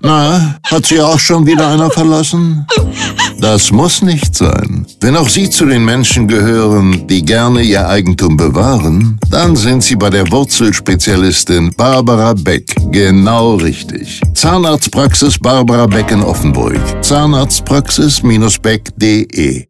Na, hat sie auch schon wieder einer verlassen? Das muss nicht sein. Wenn auch Sie zu den Menschen gehören, die gerne ihr Eigentum bewahren, dann sind Sie bei der Wurzelspezialistin Barbara Beck genau richtig. Zahnarztpraxis Barbara Beck in Offenburg. Zahnarztpraxis-beck.de